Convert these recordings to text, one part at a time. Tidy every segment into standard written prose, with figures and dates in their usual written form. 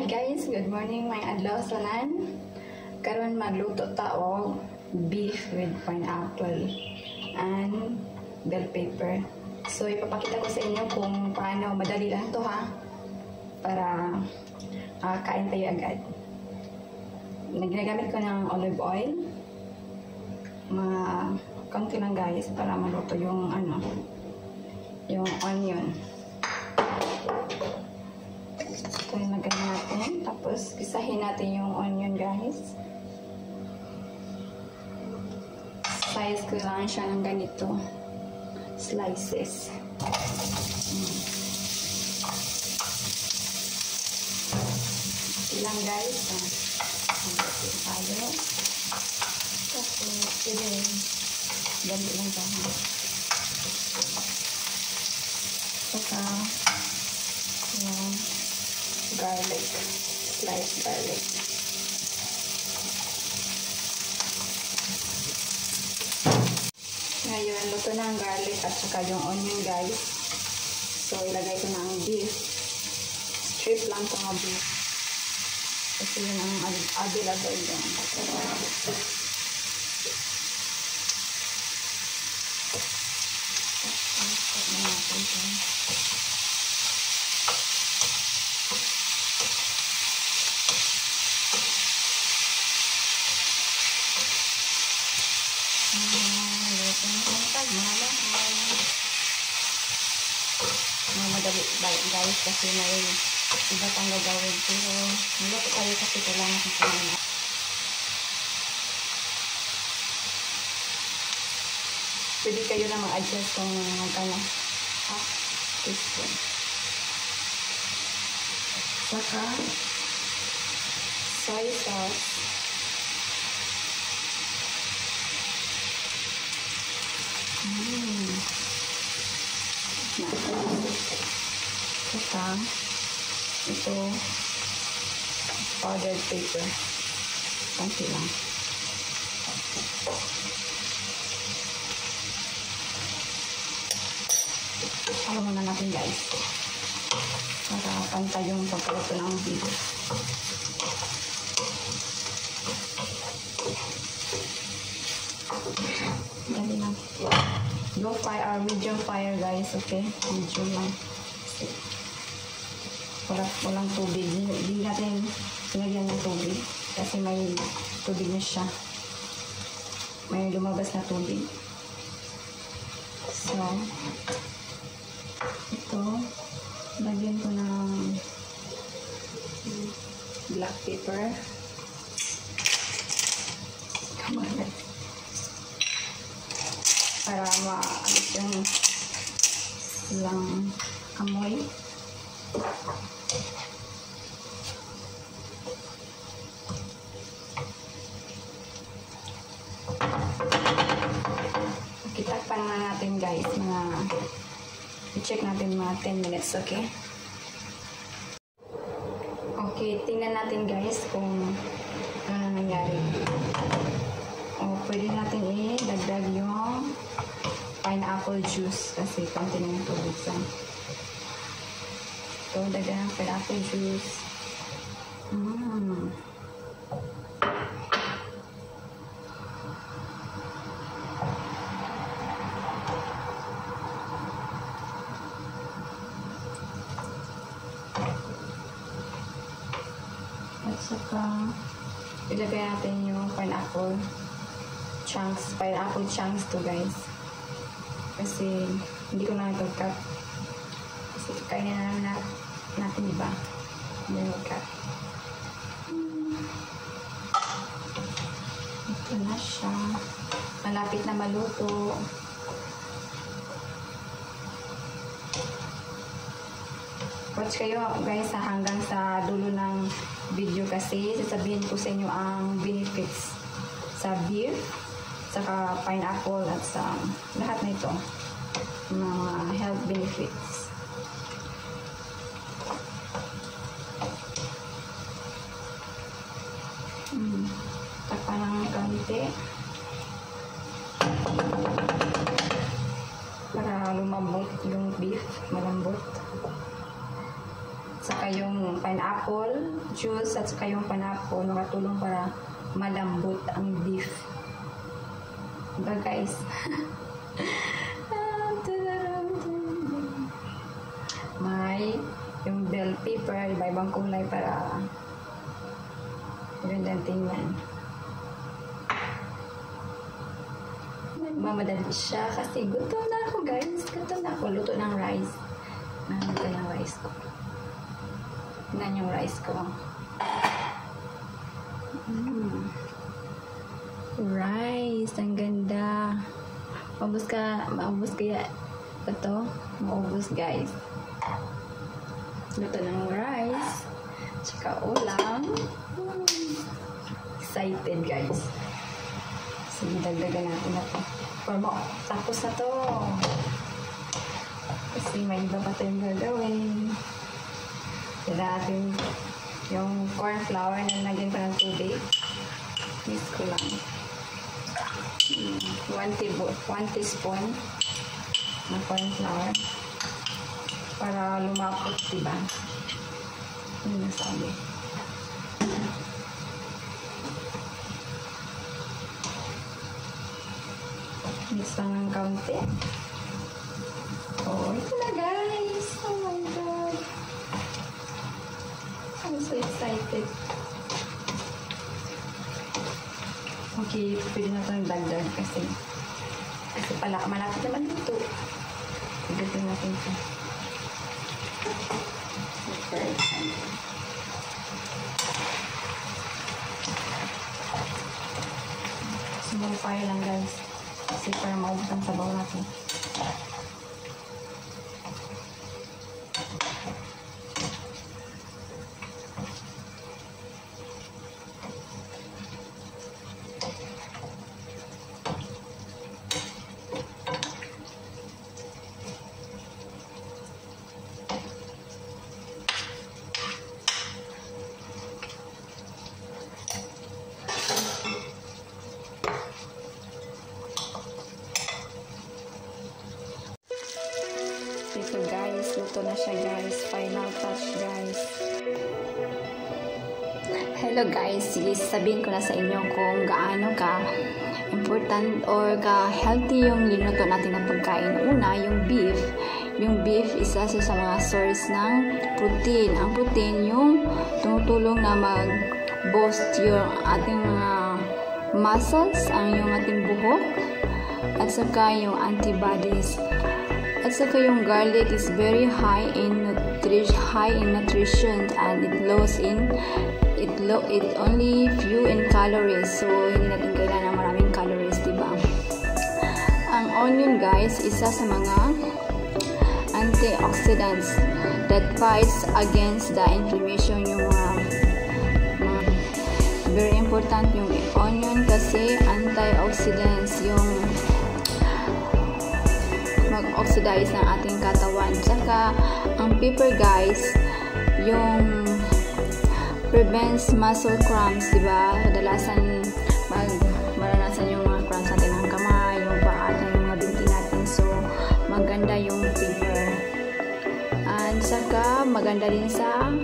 Alright guys, good morning mga adlaw sanan. Karon magluto tawo beef with pineapple and bell pepper. So ipapakita ko sa inyo kung paano, madali lang to ha, para kain tayo agad. Ginagamit ko ng olive oil, mga kaunti lang guys, para maluto yung ano, yung onion. Tuloy natin, tapos pisahin natin yung onion guys. Size ko lang siya ng ganito, slices. Ilan guys, ang tayo. Tapos ilan, ganito lang tayo. Saka, yung garlic, sliced garlic. Ngayon, luto na ang garlic at saka yung onion guys. So, ilagay ko na ang beef. Strip lang itong beef. Kasi yun ang available doon. Madali guys kasi may iba pang gagawin, pero nilito tayo kasi ito lang ang kanina. Pwede kayo na mag-adjust kung magkano half teaspoon. Saka soy sauce, saka ito powdered paper, konti lang. Halo muna natin guys para pantay yung pagkaluto ng video. Dali lang, low fire or medium fire guys. Okay, medium lang. Walang tubig. Hindi natin sinagyan ng tubig kasi may tubig na siya. May lumabas na tubig. So, ito, lagyan ko ng black pepper. Kamalat. Para maalit yung silang amoy. Itakpan na natin guys, i-check natin mga 10 minutes, okay? Okay, tingnan natin guys kung ano nangyari. O, pwede natin i-dagdag yung pineapple juice kasi konti na yung tubig sa. So, dagdag ng pineapple juice. Saka, ilagay natin yung pineapple chunks to guys. Kasi, hindi ko na nag-cut. Kasi, kaya na natin, diba? Hindi nag-cut. Ito na siya. Malapit na maluto. Watch kayo guys hanggang sa dulo ng video kasi sasabihin ko sa inyo ang benefits sa beef, saka pineapple at sa lahat na ito, mga health benefits. Takpan lang ng kaunti para lumambot yung beef, malambot. saka yung pineapple juice at saka yung pineapple nakatulong para malambot ang beef. Diba guys? May yung bell pepper, iba-ibang kulay para magandang tingnan. Mamadali siya kasi gutom na ako guys. Gutom na ako. Luto ng rice. Luto ng rice ko. Tignan yung rice ko. Rice. Ang ganda. Maubos ka. Maubos kaya ito. Maubos guys. Luto ng rice. Tsaka ulam. Excited guys. Sige, dagdagan natin na ito. Tapos na to. Kasi may iba pa tayong gagawin. Tira natin yung corn flour na naging parang tubig. Mix ko lang. 1 teaspoon ng corn flour. Para lumapot, diba? Ano nasabi? Mix lang ng kaunti. Oh, ito na guys! Oh my God! I'm so excited. Okay, pwede na itong dagdag kasi pala malapit naman dito. Pagdating natin ito. Okay. Small fire lang guys. Kasi para maubos ang sabaw natin. So guys, luto na siya guys. Final touch guys. Hello guys, sabihin ko na sa inyo kung gaano ka important or ka healthy yung niluto natin na pagkain. Una, yung beef. Yung beef isa sa mga source ng protein. Ang protein yung tumutulong na mag-boost yung ating mga muscles, ang yung ating buhok, at saka yung antibodies. At saka yung garlic is very high in nutrition and it only few in calories, so hindi natin kailangan ng maraming calories, diba? Ang onion guys, isa sa mga antioxidants that fights against the inflammation. Yung very important yung onion kasi antioxidants yung mag-oxidize ng ating katawan. Tsaka, ang pepper guys, yung prevents muscle cramps, diba? Kadalasan, maranasan yung mga cramps natin ng kamay, yung paa, yung mga binti natin. So, maganda yung pepper. And saka, maganda din sa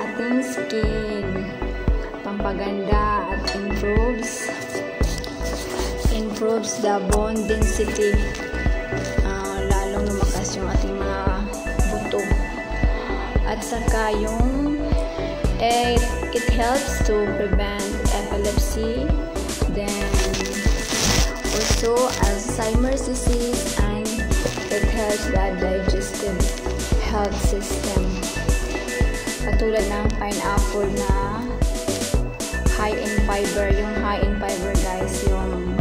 ating skin. Pampaganda at improves the bone density. Lumakas yung ating mga buto. At saka yung it helps to prevent epilepsy, then also Alzheimer's disease, and it helps the digestive health system. Katulad ng pineapple na high in fiber. Yung high in fiber guys, yung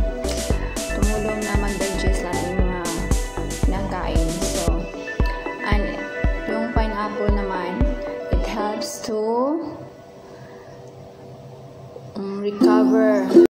tumulong na mag-digest natin kain. So, and yung pineapple naman, it helps to recover